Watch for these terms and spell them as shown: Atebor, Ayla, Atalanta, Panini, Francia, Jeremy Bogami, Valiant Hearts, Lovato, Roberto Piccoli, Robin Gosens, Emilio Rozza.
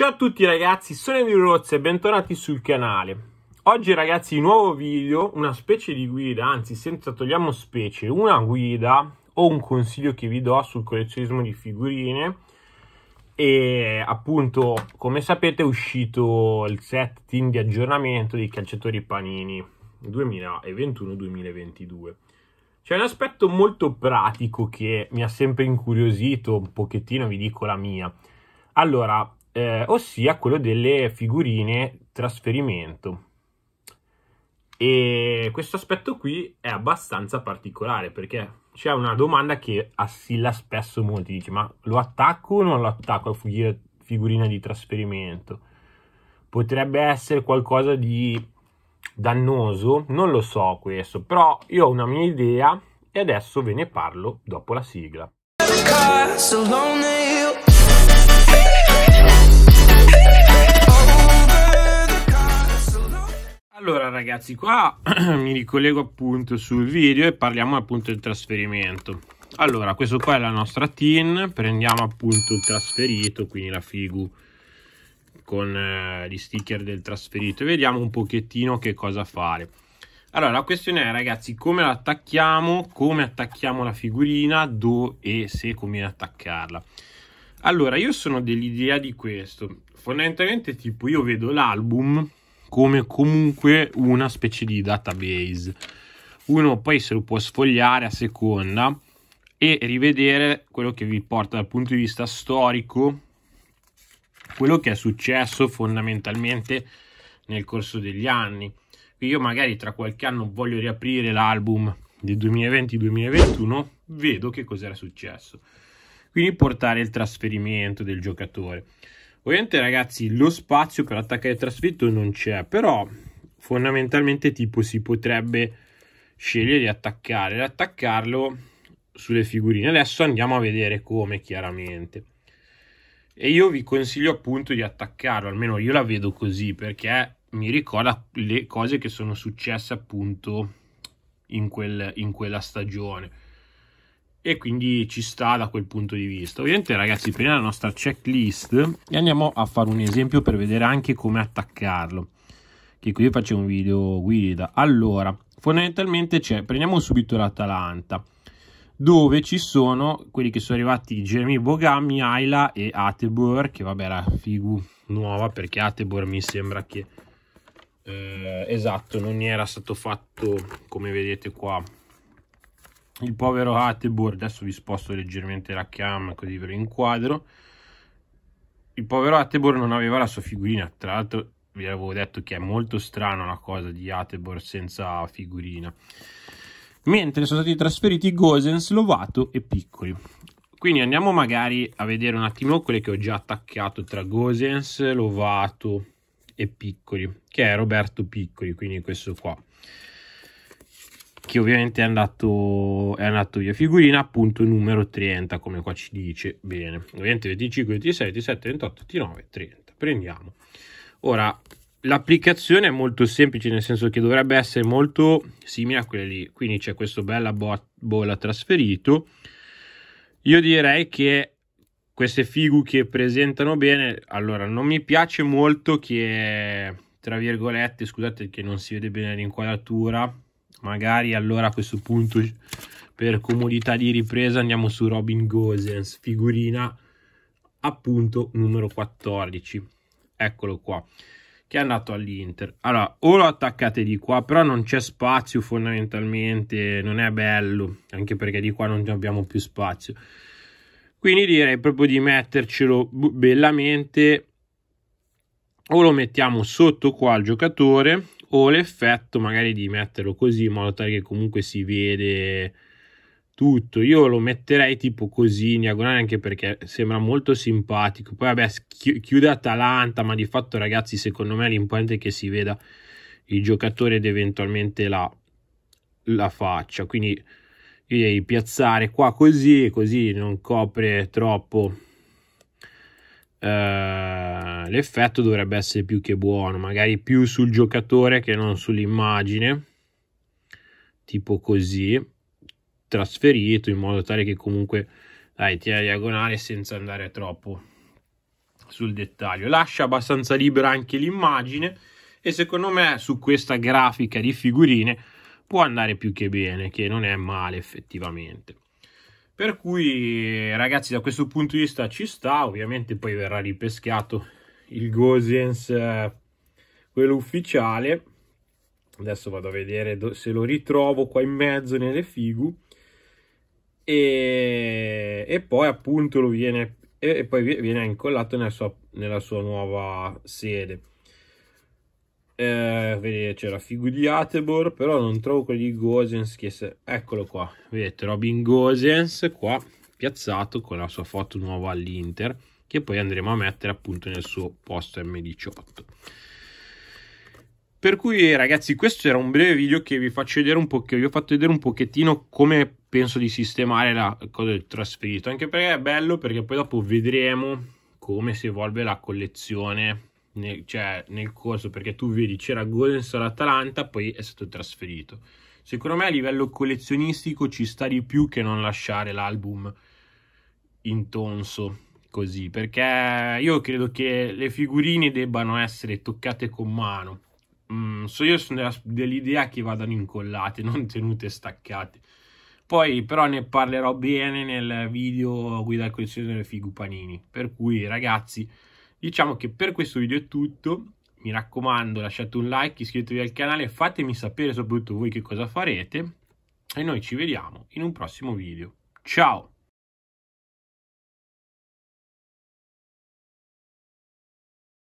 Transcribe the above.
Ciao a tutti ragazzi, sono Emilio Rozza e bentornati sul canale. Oggi ragazzi, nuovo video, una specie di guida, anzi senza togliamo specie, una guida o un consiglio che vi do sul collezionismo di figurine. E appunto, come sapete, è uscito il set team di aggiornamento dei calciatori Panini 2021-2022. C'è un aspetto molto pratico che mi ha sempre incuriosito un pochettino, vi dico la mia. Allora, ossia quello delle figurine trasferimento, e questo aspetto qui è abbastanza particolare perché c'è una domanda che assilla spesso molti, dice: ma lo attacco o non lo attacco la figurina di trasferimento? Potrebbe essere qualcosa di dannoso? Non lo so questo, però io ho una mia idea e adesso ve ne parlo dopo la sigla. Allora ragazzi, qua mi ricollego appunto sul video e parliamo appunto del trasferimento. Allora, questo qua è la nostra tin, prendiamo appunto il trasferito, quindi la figu con gli sticker del trasferito, e vediamo un pochettino che cosa fare. Allora, la questione è ragazzi, come la attacchiamo, come attacchiamo la figurina, dove e se conviene attaccarla. Allora, io sono dell'idea di questo. Fondamentalmente tipo io vedo l'album come comunque una specie di database, uno poi se lo può sfogliare a seconda e rivedere quello che vi porta dal punto di vista storico, quello che è successo fondamentalmente nel corso degli anni. Quindi io magari tra qualche anno voglio riaprire l'album del 2020-2021, vedo che cos'era successo, quindi portare il trasferimento del giocatore. Ovviamente ragazzi, lo spazio per attaccare il trasferito non c'è, però fondamentalmente tipo si potrebbe scegliere di attaccarlo sulle figurine. Adesso andiamo a vedere come, chiaramente, e io vi consiglio appunto di attaccarlo, almeno io la vedo così, perché mi ricorda le cose che sono successe appunto in quella stagione, e quindi ci sta da quel punto di vista. Ovviamente ragazzi, prendiamo la nostra checklist e andiamo a fare un esempio per vedere anche come attaccarlo, che qui faccio un video guida. Allora, fondamentalmente prendiamo subito l'Atalanta, dove ci sono quelli che sono arrivati: Jeremy Bogami, Ayla e Atebor, che vabbè era figu nuova, perché Atebor mi sembra che esatto, non era stato fatto, come vedete qua, il povero Atebor. Adesso vi sposto leggermente la cam così ve lo inquadro. Il povero Atebor non aveva la sua figurina, tra l'altro vi avevo detto che è molto strana la cosa di Atebor senza figurina. Mentre sono stati trasferiti Gosens, Lovato e Piccoli. Quindi andiamo magari a vedere un attimo quelle che ho già attaccato tra Gosens, Lovato e Piccoli, che è Roberto Piccoli, quindi questo qua, che ovviamente è andato via, figurina appunto numero 30, come qua ci dice bene. Ovviamente 25, 26, 27, 28, 29, 30. Prendiamo. Ora, l'applicazione è molto semplice, nel senso che dovrebbe essere molto simile a quella lì. Quindi c'è questo bella bolla trasferito. Io direi che queste figu che presentano bene, allora non mi piace molto che, tra virgolette, scusate che non si vede bene l'inquadratura, magari allora a questo punto per comodità di ripresa andiamo su Robin Gosens, figurina appunto numero 14, eccolo qua, che è andato all'Inter. Allora, o lo attaccate di qua, però non c'è spazio fondamentalmente, non è bello, anche perché di qua non abbiamo più spazio, quindi direi proprio di mettercelo bellamente. O lo mettiamo sotto qua al giocatore, o l'effetto magari di metterlo così, in modo tale che comunque si vede tutto. Io lo metterei tipo così in diagonale, anche perché sembra molto simpatico. Poi vabbè, chiude Atalanta, ma di fatto ragazzi secondo me l'importante è che si veda il giocatore ed eventualmente la faccia. Quindi io devi piazzare qua così, così non copre troppo. L'effetto dovrebbe essere più che buono, magari più sul giocatore che non sull'immagine, tipo così, trasferito, in modo tale che comunque, dai, tira diagonale senza andare troppo sul dettaglio, lascia abbastanza libera anche l'immagine e secondo me su questa grafica di figurine può andare più che bene, che non è male effettivamente. Per cui ragazzi, da questo punto di vista ci sta. Ovviamente poi verrà ripescato il Gosens, quello ufficiale. Adesso vado a vedere se lo ritrovo qua in mezzo nelle figu. E poi appunto viene incollato nella sua nuova sede. Vedete, c'è la figura di Atebor, però non trovo quelli di Gosens, eccolo qua, vedete Robin Gosens qua piazzato con la sua foto nuova all'Inter, che poi andremo a mettere appunto nel suo posto M18. Per cui ragazzi, questo era un breve video che vi faccio vedere un po', che vi ho fatto vedere un pochettino come penso di sistemare la cosa del trasferito, anche perché è bello, perché poi dopo vedremo come si evolve la collezione nel corso, perché tu vedi c'era Gosens all'Atalanta, poi è stato trasferito. Secondo me a livello collezionistico ci sta di più che non lasciare l'album intonso così, perché io credo che le figurine debbano essere toccate con mano. Io sono dell'idea che vadano incollate, non tenute staccate. Poi però ne parlerò bene nel video guida alla collezione delle figu Panini. Per cui ragazzi, diciamo che per questo video è tutto, mi raccomando lasciate un like, iscrivetevi al canale, fatemi sapere soprattutto voi che cosa farete e noi ci vediamo in un prossimo video. Ciao!